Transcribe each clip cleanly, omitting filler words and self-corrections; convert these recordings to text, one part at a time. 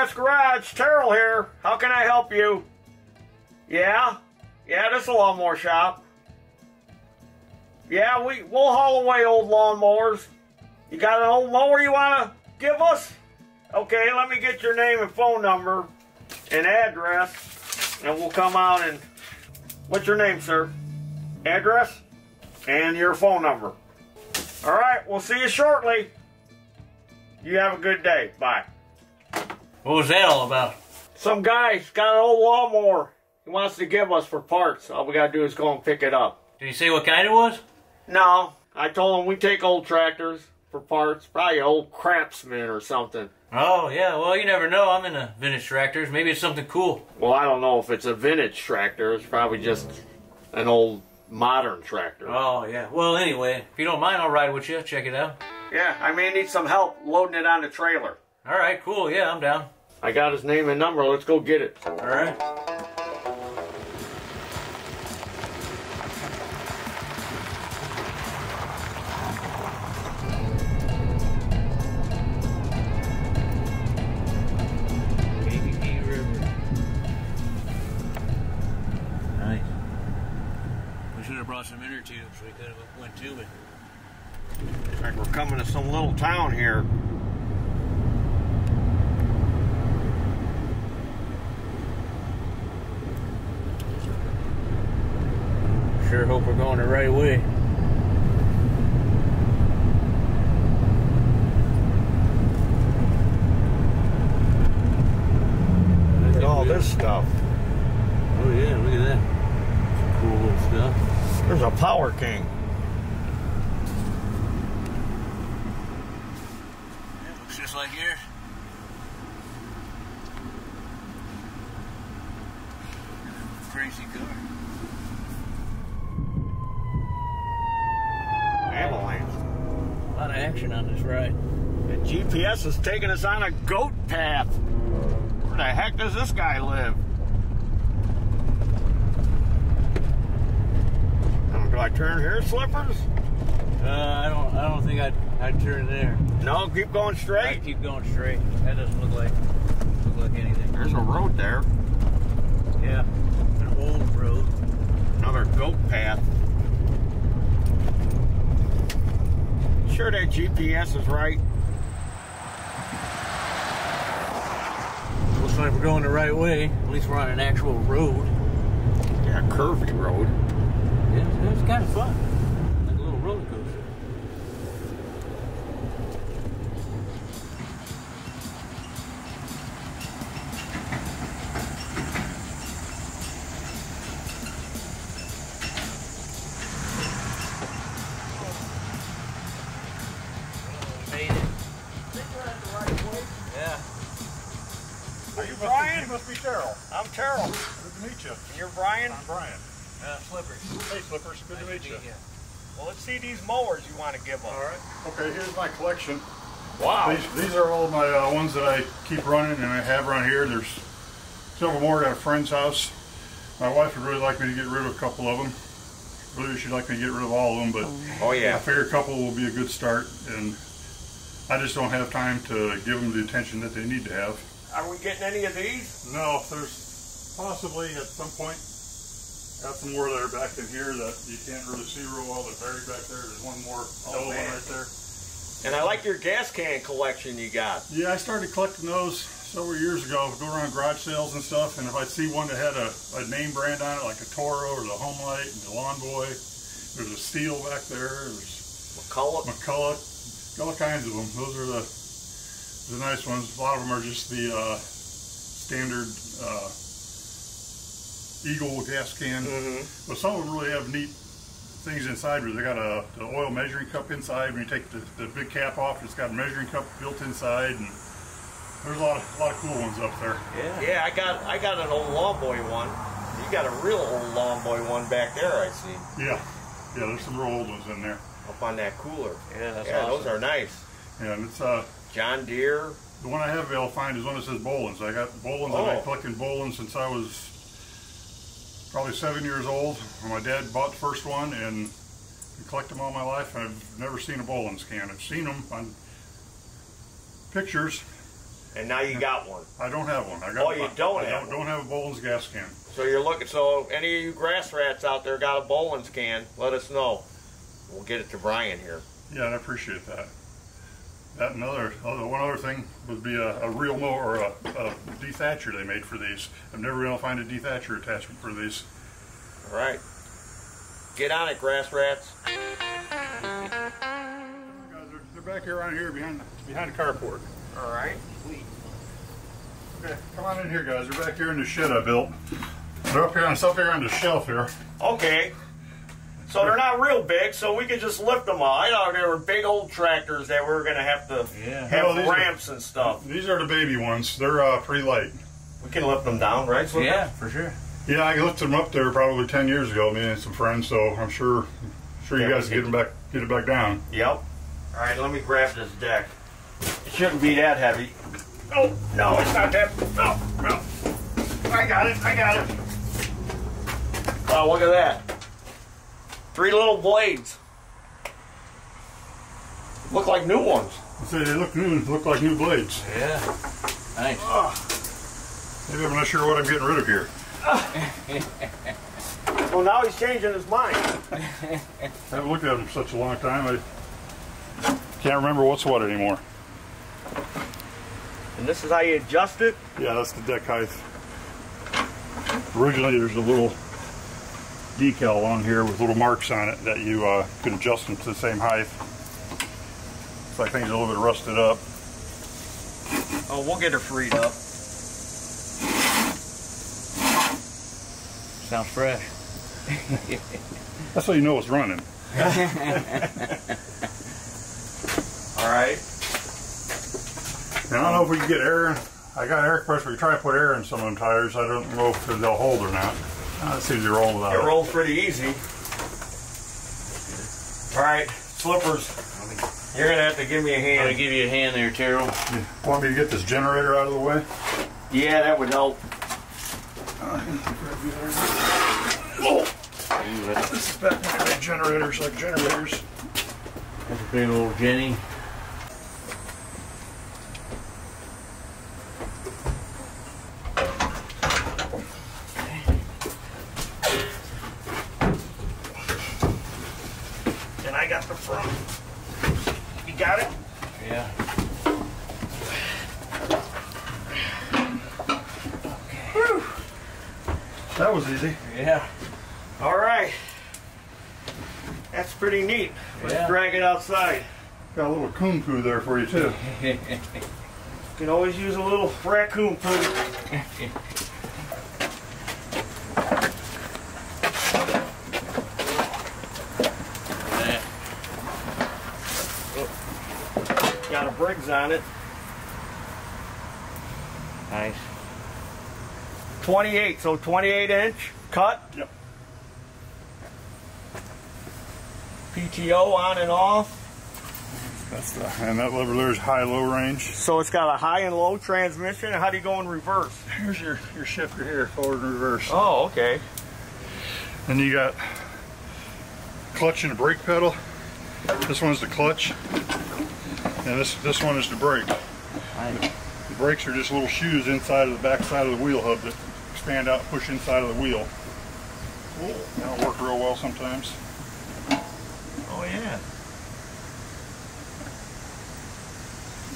Motorcraft Garage, Taryl here. How can I help you? Yeah? Yeah, this is a lawnmower shop. Yeah, we'll haul away old lawnmowers. You got an old mower you want to give us? Okay, let me get your name and phone number and address, and we'll come out and... What's your name, sir? Address? And your phone number. All right, we'll see you shortly. You have a good day. Bye. What was that all about? Some guy's got an old lawnmower he wants to give us for parts. All we got to do is go and pick it up. Did he say what kind it was? No. I told him we take old tractors for parts. Probably old craftsman or something. Oh, yeah. Well, you never know. I'm into vintage tractors. Maybe it's something cool. Well, I don't know if it's a vintage tractor. It's probably just an old modern tractor. Oh, yeah. Well, anyway, if you don't mind, I'll ride with you. Check it out. Yeah, I may need some help loading it on the trailer. All right, cool. Yeah, I'm down. I got his name and number. Let's go get it. All right. Some inner tubes, we could have went tubing. Looks like we're coming to some little town here. Sure hope we're going the right way. Look at all this stuff. Oh yeah, look at that. Cool little stuff. There's a Power King. It looks just like yours. Crazy car. Avalanche. A lot of action on this ride. The GPS is taking us on a goat path. Where the heck does this guy live? I turn here, Slippers? I don't think I'd turn there. No, keep going straight. I'd keep going straight. That doesn't look like anything. There's a road there. Yeah, an old road. Another goat path. Sure that GPS is right. Looks like we're going the right way. At least we're on an actual road. Yeah, a curvy road. It was kind of fun, like a little roller coaster. Oh, we made it. I think we're at the right place. Yeah. Are you Brian? You must be Taryl. I'm Taryl. Good to meet you. And you're Brian? I'm Brian. Slippers. Hey, Slippers. Good to meet you. Well, let's see these mowers you want to give them. All right. Okay, here's my collection. Wow. These are all my ones that I keep running and I have around here. There's several more at a friend's house. My wife would really like me to get rid of a couple of them. Really, she'd like me to get rid of all of them, but oh yeah, I figure a couple will be a good start. And I just don't have time to give them the attention that they need to have. Are we getting any of these? No. There's possibly at some point. Got some more that are back in here that you can't really see real well. They're buried back there. There's one more yellow one right there. And I like your gas can collection you got. Yeah, I started collecting those several years ago. I would go around garage sales and stuff, and if I'd see one that had a name brand on it, like a Toro or the Home Light and the Lawn Boy, there's a Steel back there. There's McCulloch. Got all kinds of them. Those are the nice ones. A lot of them are just the standard... Eagle gas can, but some of them really have neat things inside. They got the oil measuring cup inside. When you take the big cap off, it's got a measuring cup built inside, and there's a lot of cool ones up there. Yeah, yeah. I got an old Lawn Boy one. You got a real old Lawn Boy one back there, I see. Yeah, yeah. There's some real old ones in there. Up on that cooler. Yeah, that's awesome. Those are nice. Yeah, and it's John Deere. The one I have, I'll find is one that says Bolens. I got Bolens. I've been collecting Bolens since I was probably 7 years old. My dad bought the first one and collected them all my life. I've never seen a Bolens can. I've seen them on pictures, And now you got one. I don't have one. I got oh, you one. Don't I have don't, one. Don't have a Bolens gas can. So you're looking. So any of you grass rats out there got a Bolens can? Let us know. We'll get it to Brian here. Yeah, I appreciate that. That and one other thing would be a real mower or a dethatcher they made for these. I'm never going to find a dethatcher attachment for these. All right. Get on it, grass rats. They're back here, around here, behind the carport. All right. Sweet. Okay, come on in here, guys. They're back here in the shed I built. They're up here on something on the shelf here. Okay. So they're not real big, so we could just lift them all. I know they were big old tractors that we were going to have to have ramps and stuff. These are the baby ones. They're pretty light. We can lift them down, right? So yeah, for sure. Yeah, I lifted them up there probably 10 years ago, me and some friends, so I'm sure you guys can get it back down. Yep. All right, let me grab this deck. It shouldn't be that heavy. Oh, no, it's not that. No. I got it. Oh, look at that. 3 little blades. Look like new ones. I say they look new. Look like new blades. Yeah. Nice. Maybe I'm not sure what I'm getting rid of here. Well, now he's changing his mind. I haven't looked at them for such a long time. I can't remember what's what anymore. And this is how you adjust it? Yeah, that's the deck height. Originally, there's a little decal on here with little marks on it that you can adjust them to the same height. It's like things a little bit rusted up. Oh, we'll get her freed up. Sounds fresh. That's how you know it's running. All right. Now, I don't know if we can get air. I got air pressure. We try to put air in some of them tires. I don't know if they'll hold or not. It seems to roll without it. It rolls pretty easy. All right, slippers. You're going to have to give me a hand. I'm going to give you a hand there, Taryl. You want me to get this generator out of the way? Yeah, that would help. Oh! This is back when I made generators like generators. That's a big old Jenny. That was easy. Yeah. All right. That's pretty neat. Let's drag it outside. Got a little coon poo there for you too. You can always use a little raccoon poo. Got a Briggs on it. Nice. 28, so 28-inch cut. Yep. PTO on and off. That's and that lever there's high-low range. So it's got a high and low transmission. How do you go in reverse? Here's your shifter here, forward and reverse. Oh, okay. Then you got clutch and a brake pedal. This one's the clutch, and this one is the brake. Nice. The brakes are just little shoes inside of the back side of the wheel hub that expand out, push inside of the wheel. Cool. That'll work real well sometimes. Oh yeah.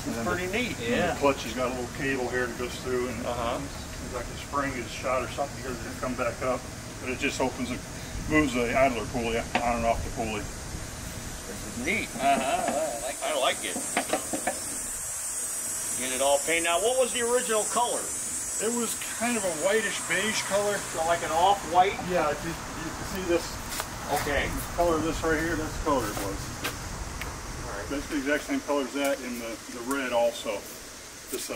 This is pretty neat. Yeah. The clutch has got a little cable here that goes through, and it's like the spring is shot or something here that come back up, but it just opens and moves the idler pulley on and off the pulley. This is neat. I like it. Get it all painted. Now, what was the original color? It was kind of a whitish beige color. So like an off-white? Yeah, you can see this. Okay. The color of this right here, that's the color it was. All right. That's the exact same color as that in the red also. This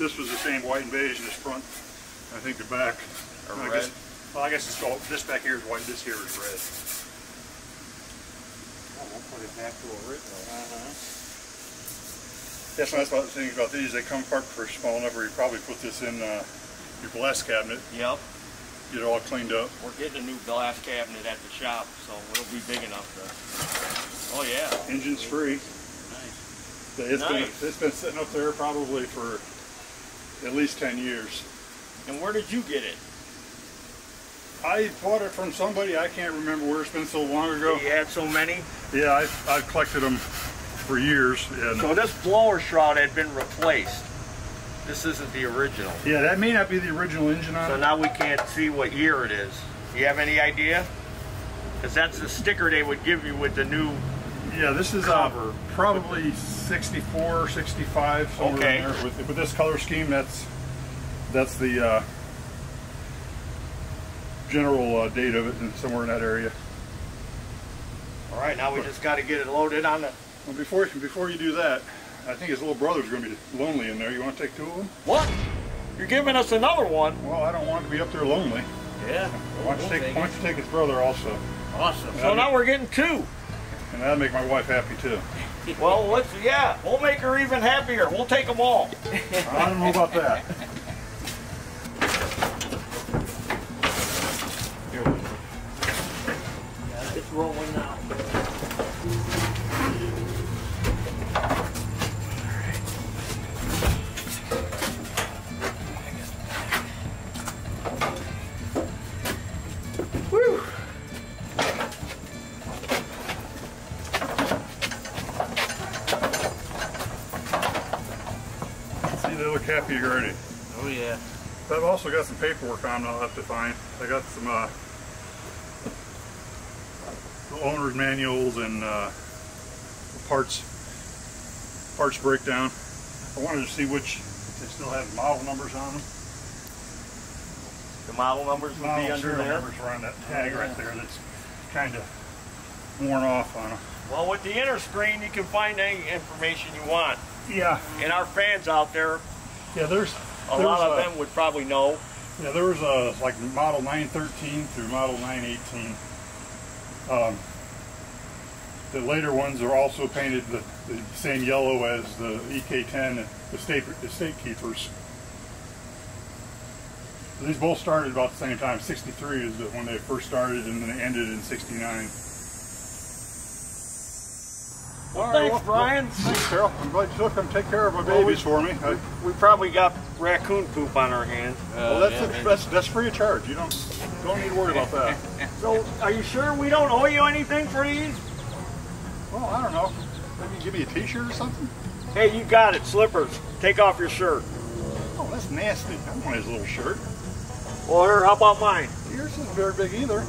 was the same white and beige in this front. I think the back. Or red. I guess it's all, this back here is white, this here is red. Oh, we'll put it back to original. That's one of the things about these, they come apart for a small number. You probably put this in your glass cabinet. Yep. Get it all cleaned up. We're getting a new glass cabinet at the shop, so it'll be big enough to... Oh yeah. Engine's free. Nice. It's been sitting up there probably for at least 10 years. And where did you get it? I bought it from somebody. I can't remember where. It's been so long ago. You had so many? Yeah, I've collected them for years. And so this blower shroud had been replaced. This isn't the original. Yeah, that may not be the original engine on it. So now we can't see what year it is. You have any idea? Because that's the sticker they would give you with the new. Yeah, this is cover. Probably 64, 65, somewhere in there. With this color scheme, that's the general date of it, and somewhere in that area. All right, now we just got to get it loaded on the. Well, before you do that, I think his little brother's going to be lonely in there. You want to take two of them? What? You're giving us another one? Well, I don't want to be up there lonely. Yeah. Why don't you take his brother also? Awesome. So now we're getting two. And that'll make my wife happy too. Well, we'll make her even happier. We'll take them all. I don't know about that. Here we go. Yeah, it's rolling now. Already. Oh yeah. But I've also got some paperwork on that I'll have to find. I got some owner's manuals and parts breakdown. I wanted to see if they still had model numbers on them. The model numbers would be under there? Numbers were on that tag right there that's kind of worn off on them. Well, with the inner screen, you can find any information you want. Yeah. And our fans out there, yeah, a lot of them would probably know. Yeah, there was like model 913 through model 918. The later ones are also painted the same yellow as the EK10, the State Keepers. These both started about the same time. 63 is when they first started, and then they ended in 69. Well, thanks, Brian. Thanks, Taryl. I'm glad you took them. Take care of my babies for me. We probably got raccoon poop on our hands. Well, that's free of charge. You don't need to worry about that. So, are you sure we don't owe you anything for these? Well, I don't know. Maybe give me a T-shirt or something. Hey, you got it. Slippers. Take off your shirt. Oh, that's nasty. I want his little shirt. Well, here, how about mine? Yours isn't very big either.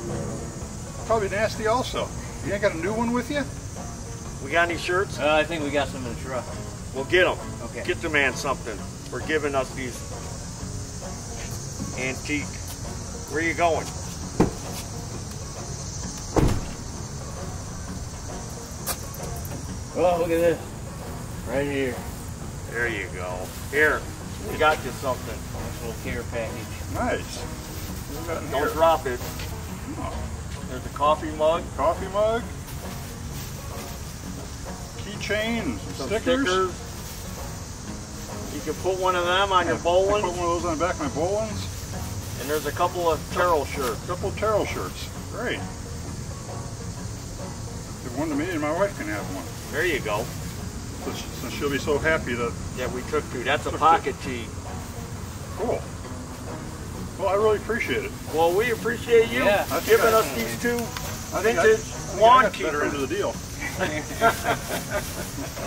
Probably nasty also. You ain't got a new one with you? We got any shirts? I think we got some in the truck. We'll get them. Okay. Get the man something for giving us these antique. Where are you going? Well, look at this. Right here. There you go. Here, we got you something. Nice little care package. Nice. Don't drop it. There's a coffee mug. Coffee mug. Chains, stickers. You can put one of them on your Bolens. Put one of those on the back of my Bolens. And there's a couple of Taryl shirts. Couple Taryl shirts. Great. Give one to me, and my wife can have one. There you go. So she'll be so happy that. Yeah, we took two. That's a pocket tee. Cool. Well, I really appreciate it. Well, we appreciate you giving us these two vintage lawn keepers. Better into the deal.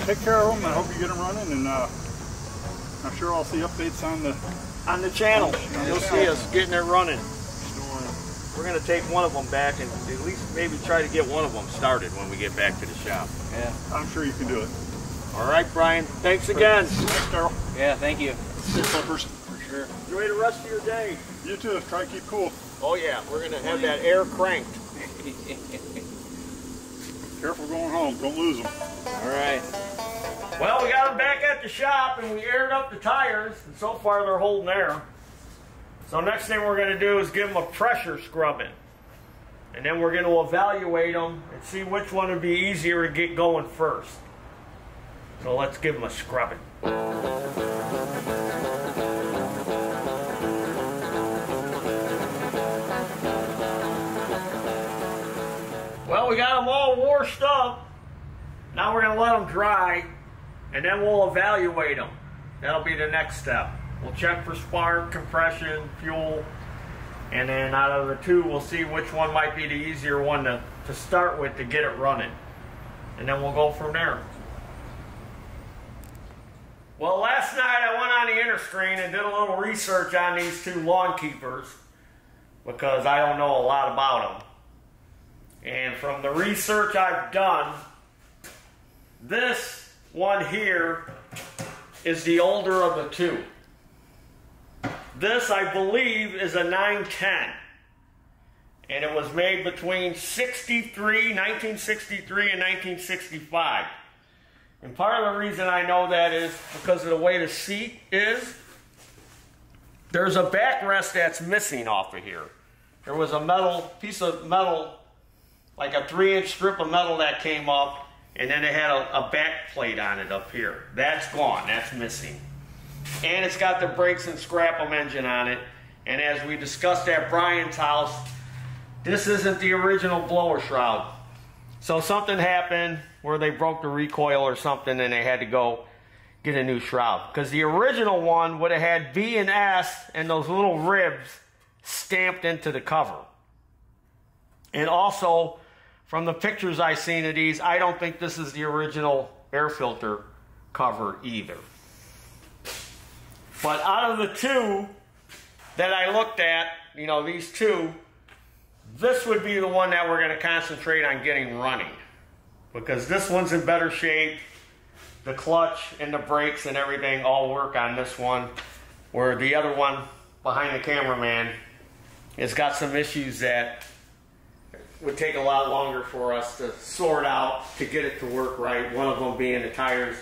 Take care of them. I hope you get them running, and I'm sure I'll see updates on the channel. You'll see us getting it running. We're gonna take one of them back and at least maybe try to get one of them started when we get back to the shop. Yeah, I'm sure you can do it. All right, Brian. Thanks again. Yeah, thank you. Slippers for sure. Enjoy the rest of your day. You too. Try to keep cool. Oh yeah, we're gonna have that air cranked. Careful going home, don't lose them. All right. Well, we got them back at the shop and we aired up the tires, and so far they're holding air. So next thing we're gonna do is give them a pressure scrubbing. And then we're gonna evaluate them and see which one would be easier to get going first. So let's give them a scrubbing. Well, we got them all washed up. Now we're going to let them dry and then we'll evaluate them. That'll be the next step. We'll check for spark, compression, fuel, and then out of the two, we'll see which one might be the easier one to start with to get it running. And then we'll go from there. Well, last night I went on the interscreen and did a little research on these two lawn keepers because I don't know a lot about them. And from the research I've done, this one here is the older of the two. This, I believe, is a 910. And it was made between 1963 and 1965. And part of the reason I know that is because of the way the seat is. There's a backrest that's missing off of here. There was a metal piece of metal, like a 3-inch strip of metal that came up, and then it had a back plate on it up here. That's gone, that's missing. And it's got the brakes and scrap-em engine on it. And as we discussed at Brian's house, this isn't the original blower shroud. So something happened where they broke the recoil or something and they had to go get a new shroud. Because the original one would have had B and S and those little ribs stamped into the cover. And also, from the pictures I've seen of these, I don't think this is the original air filter cover either. But out of the two that I looked at, you know, these two, this would be the one that we're going to concentrate on getting running. Because this one's in better shape. The clutch and the brakes and everything all work on this one. Where the other one behind the cameraman has got some issues that would take a lot longer for us to sort out to get it to work right. One of them being the tires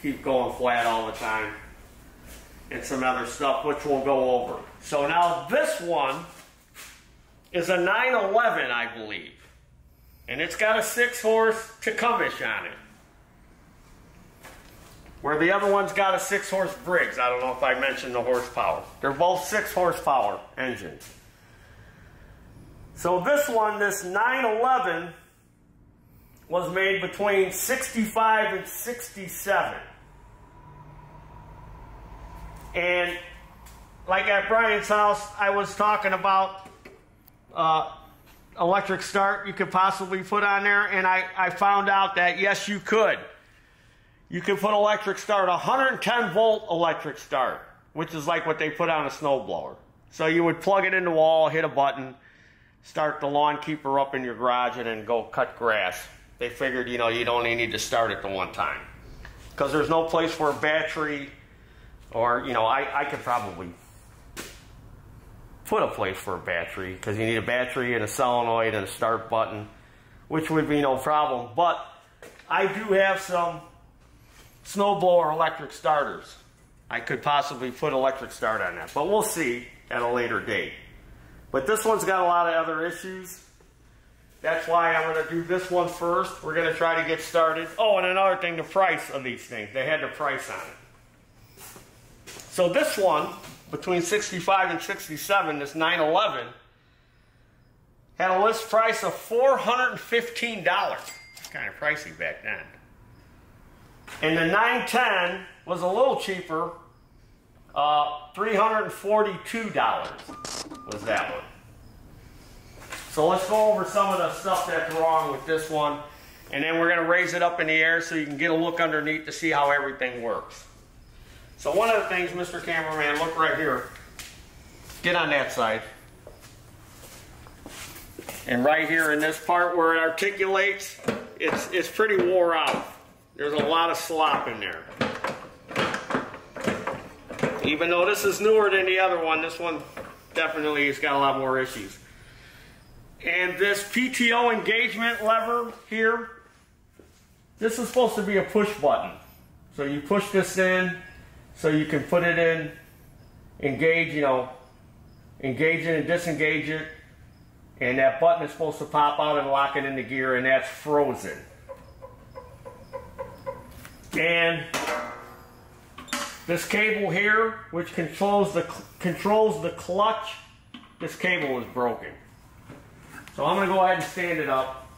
keep going flat all the time and some other stuff which we'll go over. So now this one is a 911, I believe, and it's got a 6-horse Tecumseh on it, where the other one's got a 6-horse Briggs. I don't know if I mentioned the horsepower. They're both 6-horsepower engines. So this one, this 911, was made between 65 and 67. And like at Brian's house, I was talking about electric start you could possibly put on there. And I found out that, yes, you could. You could put electric start, 110-volt electric start, which is like what they put on a snowblower. So you would plug it in the wall, hit a button, start the lawn keeper up in your garage, and then go cut grass. They figured, you know, you'd only need to start it the one time. Because there's no place for a battery, or, you know, I could probably put a place for a battery, because you need a battery and a solenoid and a start button, which would be no problem. But I do have some snowblower electric starters. I could possibly put electric start on that, but we'll see at a later date. But this one's got a lot of other issues. That's why I'm going to do this one first. We're going to try to get started. Oh, and another thing, the price of these things. They had the price on it. So this one, between 65 and 67, this 911, had a list price of $415. It's kind of pricey back then. And the 910 was a little cheaper, $342 was that one. So let's go over some of the stuff that's wrong with this one, and then we're going to raise it up in the air so you can get a look underneath to see how everything works. So one of the things, Mr. Cameraman, look right here. Get on that side. And right here in this part where it articulates, it's pretty wore out. There's a lot of slop in there. Even though this is newer than the other one, this one definitely has got a lot more issues. And this PTO engagement lever here, this is supposed to be a push button. So you push this in, so you can put it in, engage, you know, engage it and disengage it. And that button is supposed to pop out and lock it into gear, and that's frozen. And this cable here, which controls the clutch, this cable is broken. So I'm going to go ahead and stand it up.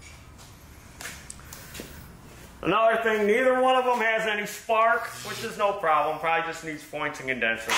Another thing, neither one of them has any spark, which is no problem. Probably just needs points and condenser.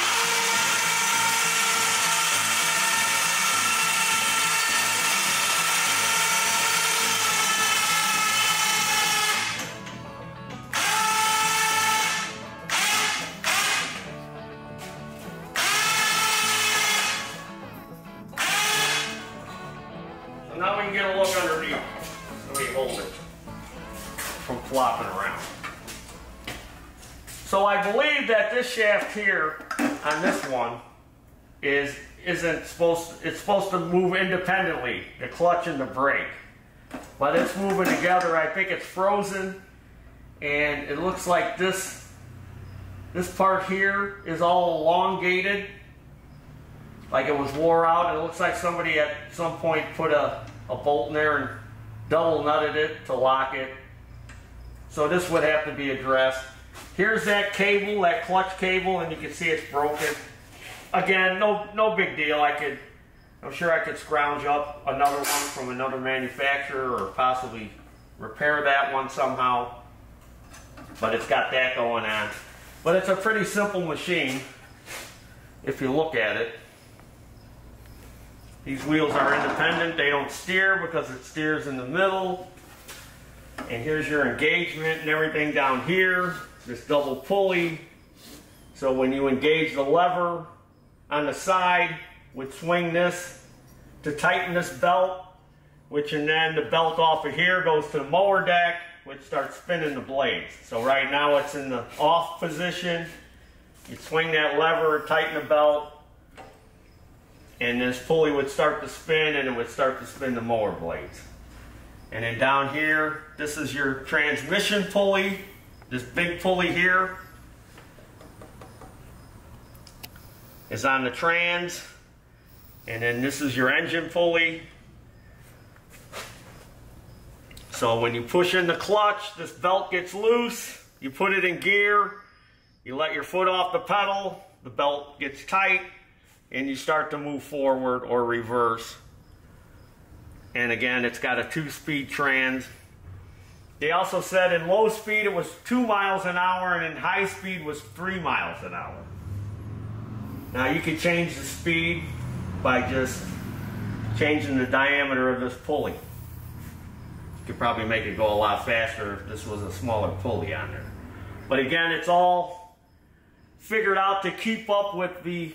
So I believe that this shaft here on this one it's supposed to move independently, the clutch and the brake. But it's moving together. I think it's frozen, and it looks like this part here is all elongated, like it was wore out. It looks like somebody at some point put a bolt in there and double nutted it to lock it. So this would have to be addressed. Here's that cable, that clutch cable, and you can see it's broken. Again, no big deal. I'm sure I could scrounge up another one from another manufacturer or possibly repair that one somehow. But it's got that going on. But it's a pretty simple machine if you look at it. These wheels are independent. They don't steer because it steers in the middle. And here's your engagement and everything down here. This double pulley, so when you engage the lever on the side, would swing this to tighten this belt, which and then the belt off of here goes to the mower deck, which starts spinning the blades. So right now it's in the off position. You swing that lever, tighten the belt, and this pulley would start to spin, and it would start to spin the mower blades. And then down here, this is your transmission pulley. This big pulley here is on the trans, and then this is your engine pulley. So when you push in the clutch, this belt gets loose, you put it in gear, you let your foot off the pedal, the belt gets tight, and you start to move forward or reverse. And again, it's got a 2-speed trans. They also said in low speed it was 2 miles an hour, and in high speed was 3 miles an hour. Now you can change the speed by just changing the diameter of this pulley. You could probably make it go a lot faster if this was a smaller pulley on there. But again, it's all figured out to keep up with the,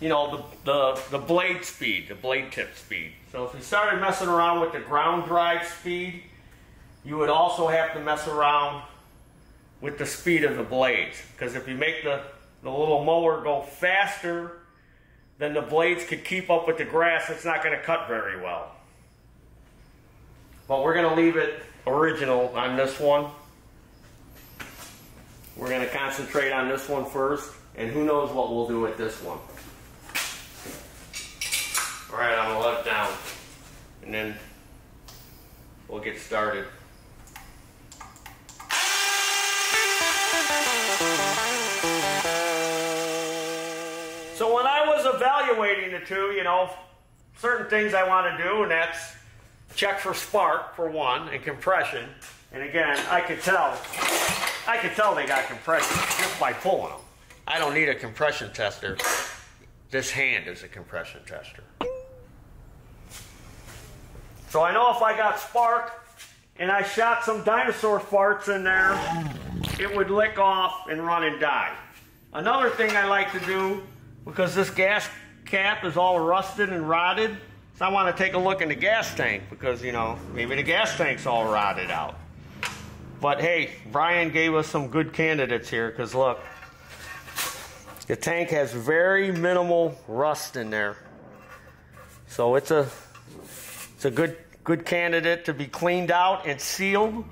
you know, the blade speed, the blade tip speed. So if you started messing around with the ground drive speed, you would also have to mess around with the speed of the blades. Because if you make the little mower go faster, then the blades could keep up with the grass. It's not going to cut very well. But we're going to leave it original on this one. We're going to concentrate on this one first, and who knows what we'll do with this one. Alright, I'm going to let it down, and then we'll get started. So when I was evaluating the two, you know, certain things I want to do, and that's check for spark, for one, and compression. And again, I could tell they got compression just by pulling them. I don't need a compression tester. This hand is a compression tester. So I know if I got spark and I shot some dinosaur farts in there, it would lick off and run and die. Another thing I like to do, because this gas cap is all rusted and rotted, so I want to take a look in the gas tank, because, you know, maybe the gas tank's all rotted out. But hey, Brian gave us some good candidates here, because look, the tank has very minimal rust in there. So it's a good candidate to be cleaned out and sealed.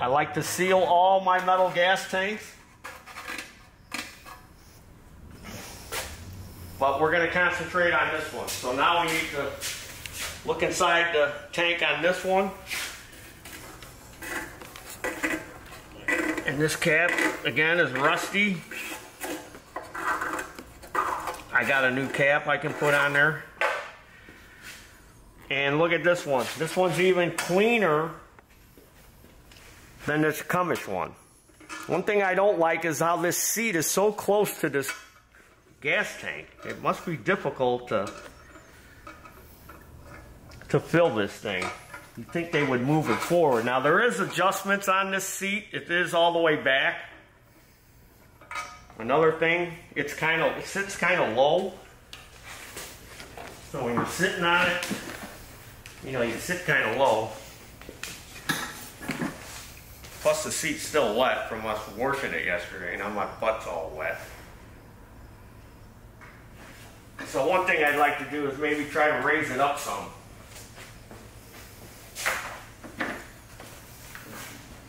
I like to seal all my metal gas tanks. But we're going to concentrate on this one. So now we need to look inside the tank on this one. And this cap, again, is rusty. I got a new cap I can put on there. And look at this one. This one's even cleaner than the Tecumseh one. One thing I don't like is how this seat is so close to this gas tank. It must be difficult to fill this thing. You'd think they would move it forward. Now there is adjustments on this seat. It is all the way back. Another thing, it sits kind of low. So when you're sitting on it, you know, you sit kind of low. Plus the seat's still wet from us washing it yesterday, and now my butt's all wet. So one thing I'd like to do is maybe try to raise it up some.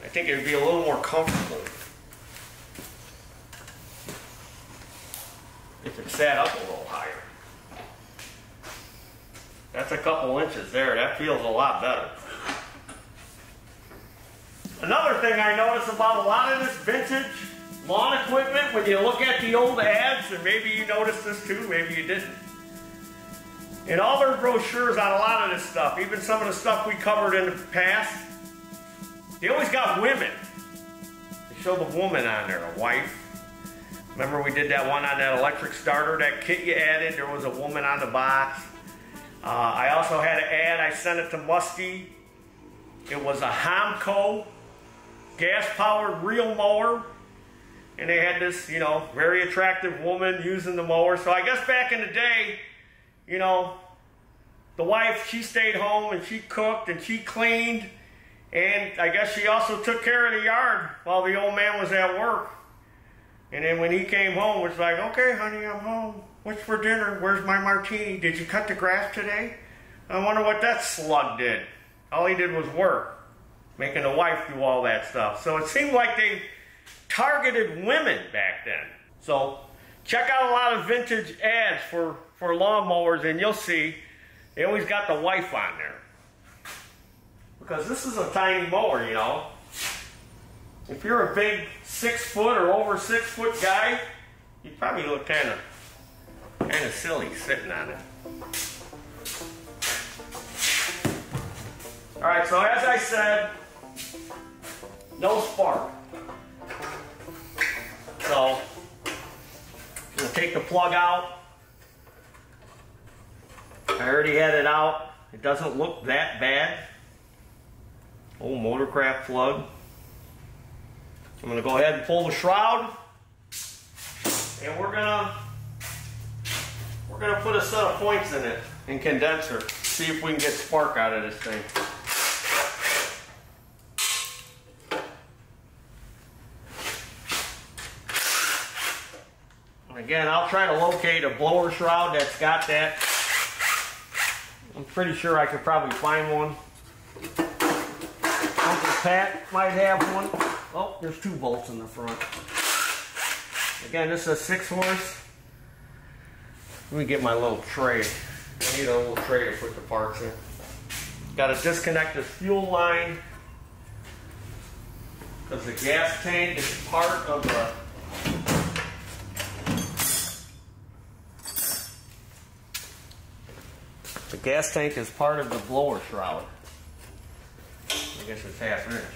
I think it would be a little more comfortable if it sat up a little higher. That's a couple inches there. That feels a lot better. Another thing I notice about a lot of this vintage lawn equipment, when you look at the old ads, and maybe you noticed this too, maybe you didn't. In all their brochures on a lot of this stuff, even some of the stuff we covered in the past, they always got women. They show the woman on there, a wife. Remember we did that one on that electric starter, that kit you added, there was a woman on the box. I also had an ad, I sent it to Mustie. It was a Homco gas-powered reel mower. And they had this, you know, very attractive woman using the mower. So I guess back in the day, you know, the wife, she stayed home and she cooked and she cleaned. And I guess she also took care of the yard while the old man was at work. And then when he came home, it was like, okay, honey, I'm home. What's for dinner? Where's my martini? Did you cut the grass today? I wonder what that slug did. All he did was work, making the wife do all that stuff. So it seemed like they targeted women back then. So check out a lot of vintage ads for lawnmowers, and you'll see they always got the wife on there. Because this is a tiny mower, you know. If you're a big 6 foot or over 6 foot guy, you probably look kind of silly sitting on it. All right, so as I said, no spark. So we'll take the plug out. I already had it out. It doesn't look that bad. Old Motorcraft plug. I'm gonna go ahead and pull the shroud, and we're gonna put a set of points in it and condenser. See if we can get spark out of this thing. And again, I'll try to locate a blower shroud that's got that. I'm pretty sure I could probably find one. Uncle Pat might have one. Oh, there's two bolts in the front. Again, this is a 6 horse. Let me get my little tray. I need a little tray to put the parts in. Got to disconnect this fuel line because the gas tank is part of the gas tank is part of the blower shroud. I guess it's 1/2 inch.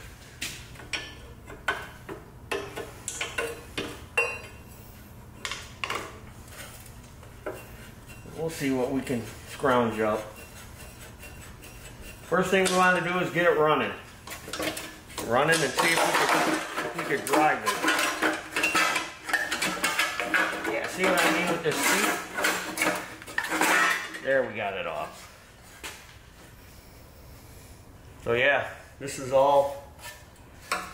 We'll see what we can scrounge up. First thing we want to do is get it running. And see if we can drive it. Yeah, see what I mean with this seat? There, we got it off. So yeah, this is all,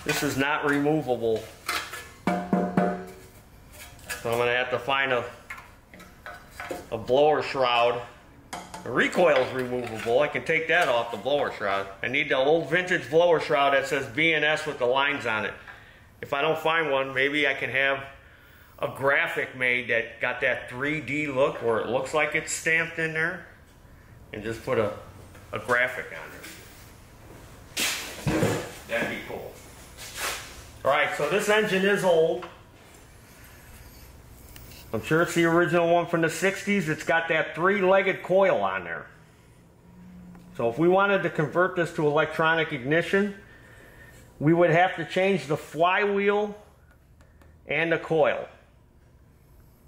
this is not removable. So I'm gonna have to find a blower shroud. The recoil is removable. I can take that off the blower shroud. I need the old vintage blower shroud that says B&S with the lines on it. If I don't find one, maybe I can have a graphic made that got that 3D look where it looks like it's stamped in there, and just put a graphic on it. That'd be cool. All right, so this engine is old. I'm sure it's the original one from the 60s. It's got that 3-legged coil on there. So if we wanted to convert this to electronic ignition, we would have to change the flywheel and the coil.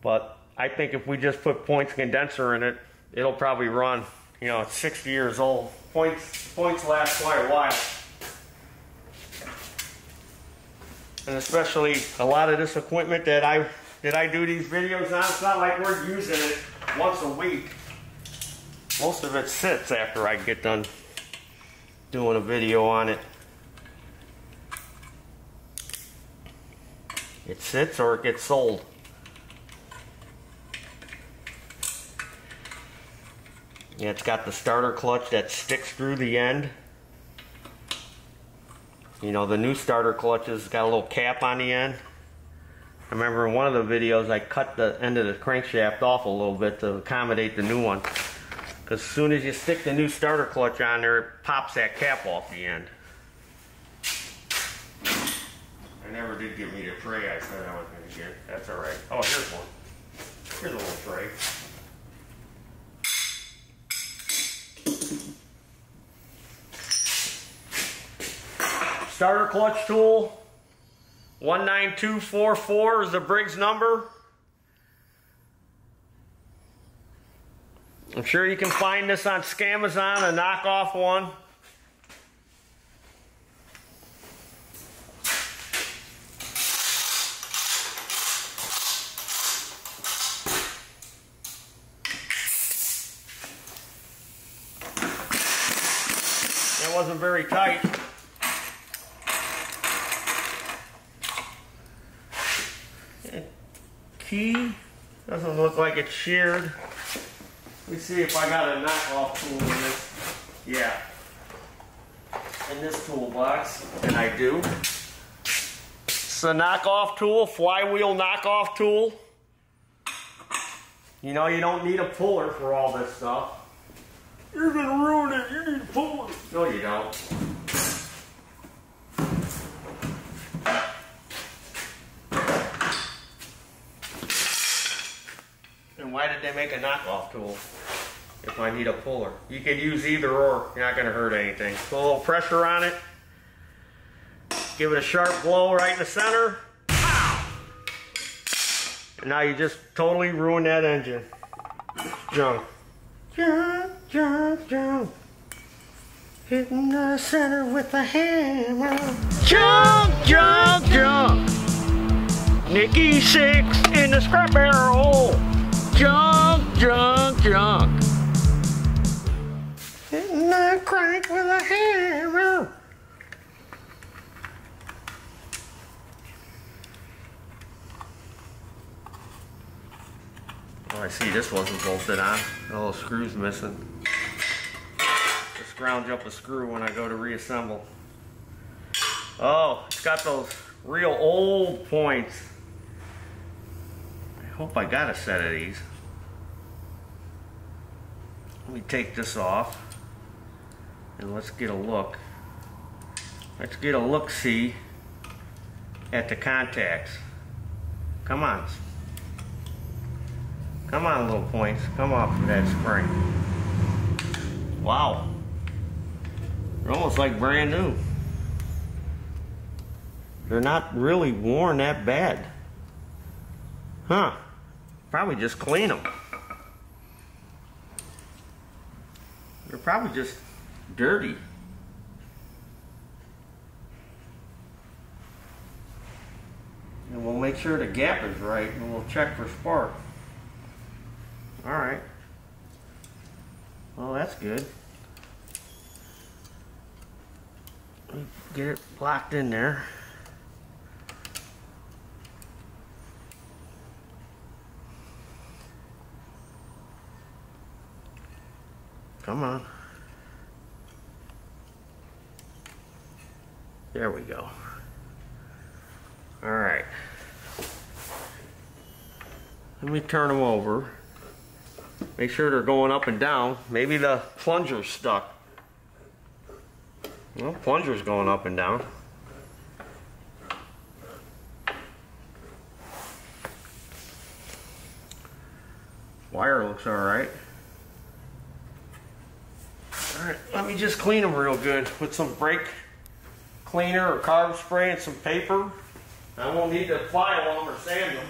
But I think if we just put Point's condenser in it, it'll probably run. You know, it's 60 years old. Points last quite a while. And especially a lot of this equipment that I do these videos on, it's not like we're using it once a week. Most of it sits after I get done doing a video on it. It sits or it gets sold. Yeah, it's got the starter clutch that sticks through the end. You know, the new starter clutches got a little cap on the end. I remember in one of the videos I cut the end of the crankshaft off a little bit to accommodate the new one. As soon as you stick the new starter clutch on there, it pops that cap off the end. I never did give me the tray I said I was going to get. That's all right. Oh, here's one. Here's a little tray. Starter clutch tool, 19244 is the Briggs number. I'm sure you can find this on Scamazon, a knockoff one. That wasn't very tight. Key doesn't look like it's sheared. Let me see if I got a knockoff tool in this. Yeah, in this toolbox, and I do. It's a knockoff tool, flywheel knockoff tool. You know, you don't need a puller for all this stuff. You're gonna ruin it. You need a puller. No, you don't. Why did they make a knockoff tool if I need a puller? You can use either or, you're not going to hurt anything. Put a little pressure on it. Give it a sharp blow right in the center. Pow! And now you just totally ruin that engine. Junk. Junk. Hitting the center with a hammer. Junk. Nicky 6 in the scrap barrel. Junk. Hitting the crank with a hammer. Oh, I see this wasn't bolted on. A little screw's missing. Just ground up a screw when I go to reassemble. Oh, it's got those real old points. I hope I got a set of these. Let me take this off and let's get a look. Let's get a look-see at the contacts. Come on. Come on, little points. Come off of that spring. Wow. They're almost like brand new. They're not really worn that bad. Huh. Probably just clean them. They're probably just dirty. And we'll make sure the gap is right and we'll check for spark. Alright. Well, that's good. Get it locked in there. Come on. There we go. All right. Let me turn them over. Make sure they're going up and down. Maybe the plunger's stuck. Well, plunger's going up and down. Wire looks all right. Alright, let me just clean them real good with some brake cleaner or carb spray and some paper. I won't need to apply them or sand them.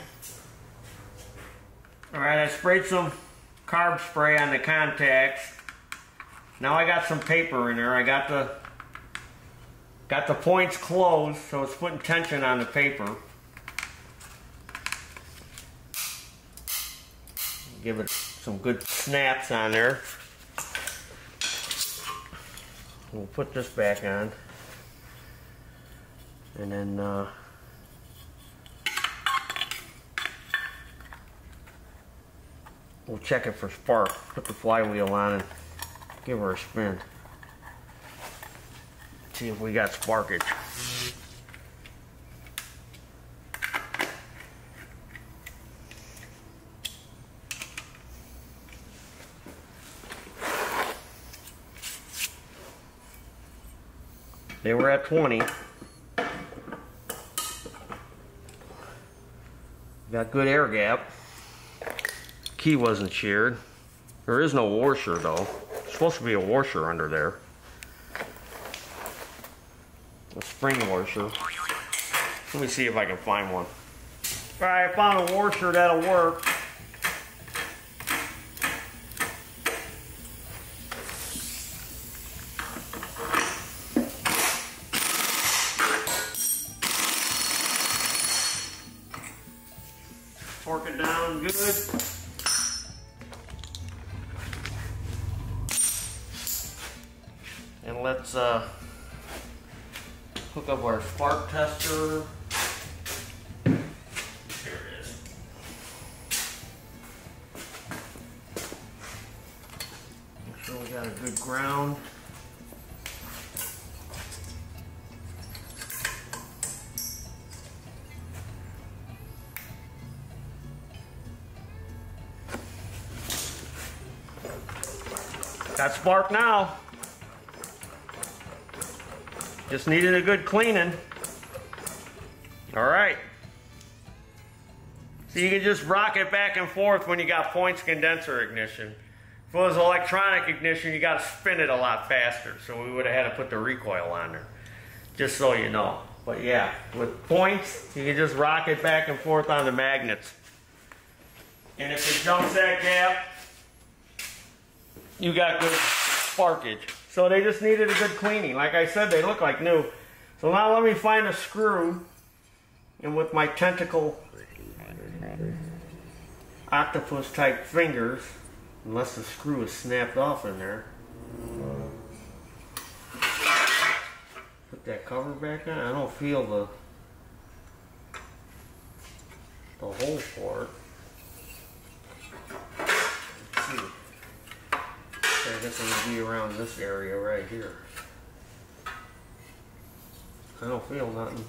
Alright, I sprayed some carb spray on the contacts. Now I got some paper in there. I got the points closed, so it's putting tension on the paper. Give it some good snaps on there. We'll put this back on. And then we'll check it for spark. Put the flywheel on and give her a spin. See if we got sparkage. They were at 20. Got good air gap. Key wasn't sheared. There is no washer though. There's supposed to be a washer under there. A spring washer. Let me see if I can find one. Alright, I found a washer that'll work. Torque it down good. And let's hook up our spark tester. Here it is. Make sure we got a good ground. Got spark now. Just needed a good cleaning. All right. So you can just rock it back and forth when you got points condenser ignition. If it was electronic ignition, you got to spin it a lot faster. So we would have had to put the recoil on there, just so you know. But yeah, with points, you can just rock it back and forth on the magnets. And if it jumps that gap, you got good sparkage. So they just needed a good cleaning. Like I said, they look like new. So now let me find a screw, and with my tentacle octopus type fingers, unless the screw is snapped off in there. Put that cover back on. I don't feel the hole for it. Let's see. I guess it would be around this area right here. I don't feel nothing.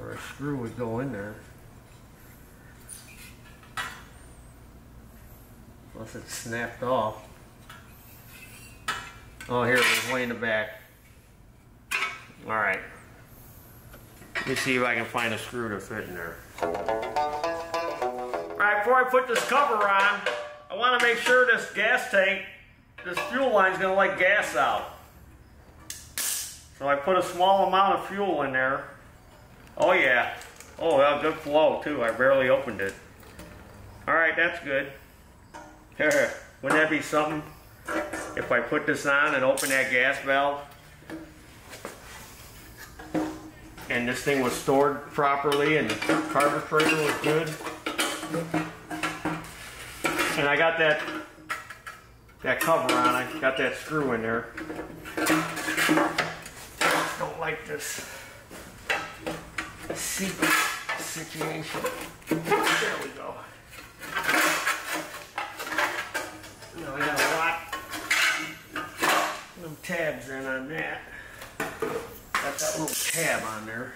Or a screw would go in there. Unless it's snapped off. Oh, here it was way in the back. Alright. Let me see if I can find a screw to fit in there. Alright, before I put this cover on, I want to make sure this gas tank, this fuel line is going to let gas out. So I put a small amount of fuel in there. Oh yeah. Oh, that was good flow too. I barely opened it. Alright, that's good. Wouldn't that be something? If I put this on and open that gas valve, and this thing was stored properly and the carburetor was good. And I got that cover on, I got that screw in there. Don't like this secret situation. There we go. Now I got a lot of tabs in on that. Got that little tab on there.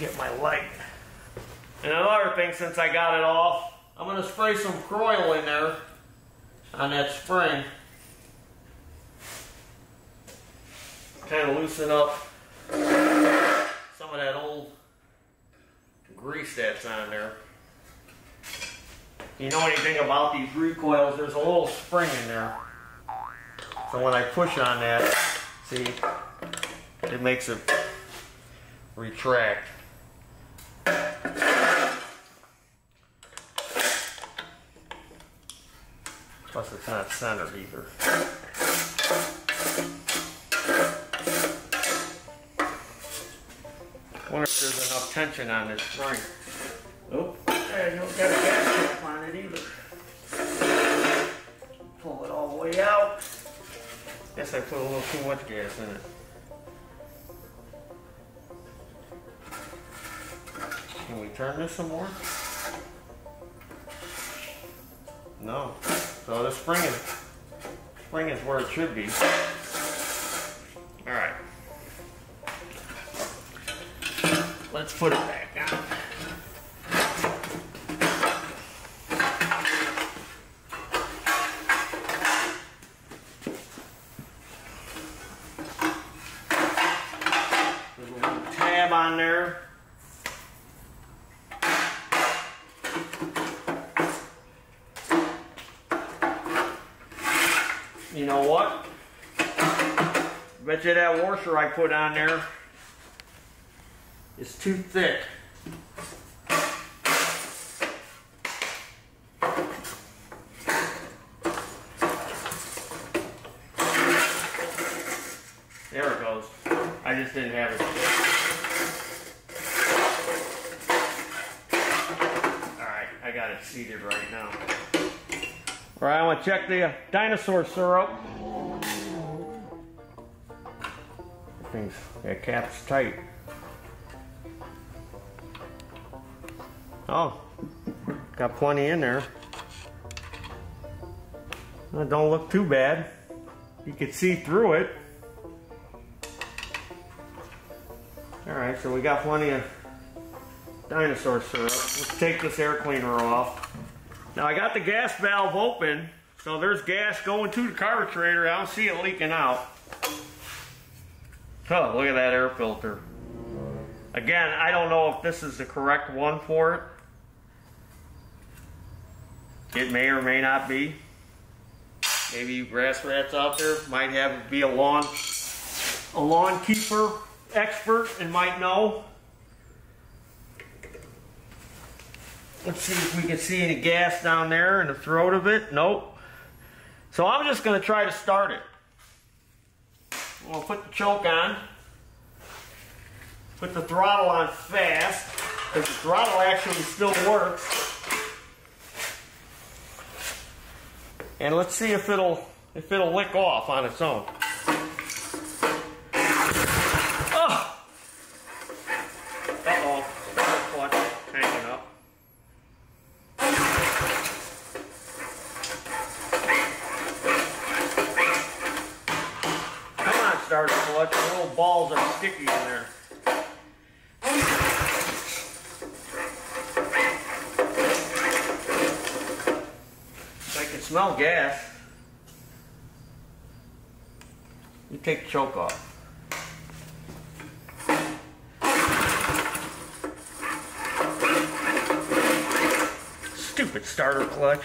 Get my light. And another thing, since I got it off, I'm going to spray some Kroil in there on that spring. kind of loosen up some of that old grease that's on there. You know anything about these recoils, there's a little spring in there. So when I push on that, see, it makes it retract. Plus it's not centered either. I wonder if there's enough tension on this spring. Oh, you don't got a gas cap on it either. Pull it all the way out. Guess I put a little too much gas in it. Can we turn this some more? No. So the spring is where it should be. All right. Let's put it back down. There's a little tab on there. You know what? Bet you that washer I put on there is too thick. There it goes. I just didn't have it. All right, I got it seated right now. All right, I want to check the dinosaur syrup. Things, that cap's tight. Oh, got plenty in there. That don't look too bad. You can see through it. All right, so we got plenty of dinosaur syrup. Let's take this air cleaner off. Now I got the gas valve open, so there's gas going to the carburetor. I don't see it leaking out. Oh, look at that air filter. Again, I don't know if this is the correct one for it. It may or may not be. Maybe you grass rats out there might have to be a lawn keeper expert and might know. Let's see if we can see any gas down there in the throat of it. Nope. So I'm just going to try to start it. I'm going to put the choke on. Put the throttle on fast, because the throttle actually still works. And let's see if it'll lick off on its own. Oh! Uh-oh. Started clutch. The little balls are sticky in there. I can smell gas. You take the choke off. Stupid starter clutch.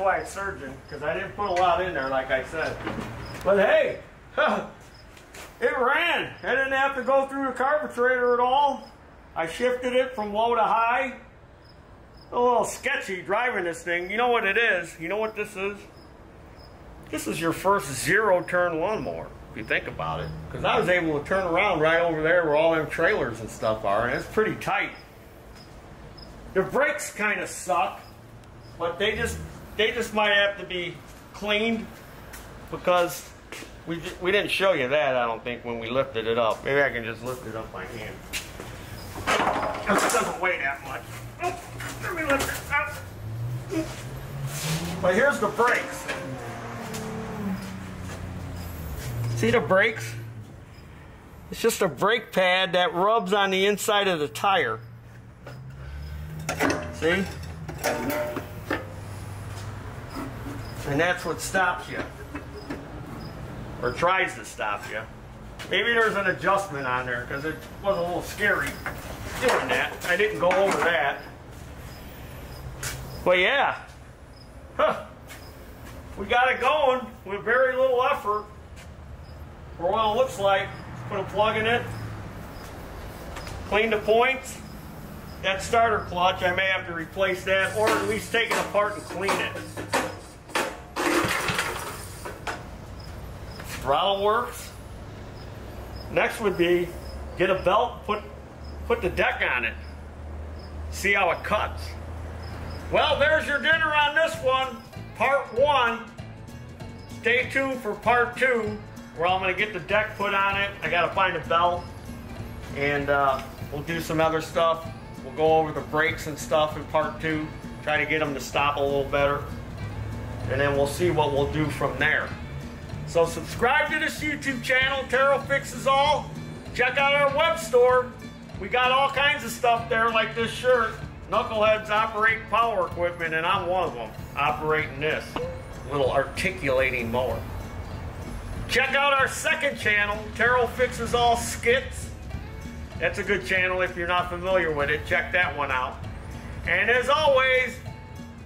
why it's surging, because I didn't put a lot in there like I said. But hey, it ran. I didn't have to go through the carburetor at all. I shifted it from low to high. A little sketchy driving this thing. You know what it is? You know what this is? This is your first zero-turn lawnmower, if you think about it. Because I was able to turn around right over there where all them trailers and stuff are, and it's pretty tight. The brakes kind of suck, but they just might have to be cleaned, because we didn't show you that, I don't think, when we lifted it up. Maybe I can just lift it up by hand. It doesn't weigh that much. Oh, let me lift it up. But here's the brakes. See the brakes? It's just a brake pad that rubs on the inside of the tire. See? And that's what stops you. Or tries to stop you. Maybe there's an adjustment on there, because it was a little scary doing that. I didn't go over that. But yeah. Huh. We got it going with very little effort. For what it looks like. Put a plug in it. Clean the points. That starter clutch, I may have to replace that, or at least take it apart and clean it. Throttle works. Next would be get a belt, put the deck on it. See how it cuts. Well, there's your dinner on this one, part one. Stay tuned for part two, where I'm gonna get the deck put on it. I gotta find a belt, and we'll do some other stuff. We'll go over the brakes and stuff in part two, try to get them to stop a little better, and then we'll see what we'll do from there. So subscribe to this YouTube channel, Taryl Fixes All. Check out our web store. We got all kinds of stuff there, like this shirt. Knuckleheads operate power equipment, and I'm one of them, operating this little articulating mower. Check out our second channel, Taryl Fixes All Skits. That's a good channel if you're not familiar with it. Check that one out. And as always,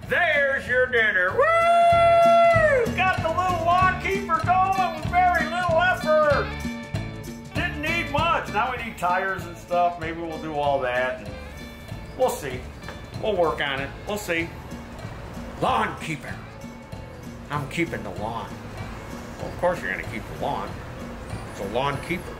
there's your dinner. Woo! Got the little lawn keeper going with very little effort. Didn't need much. Now we need tires and stuff. Maybe we'll do all that. We'll see. We'll work on it. We'll see. Lawn keeper. I'm keeping the lawn. Well, of course you're going to keep the lawn. It's a lawn keeper.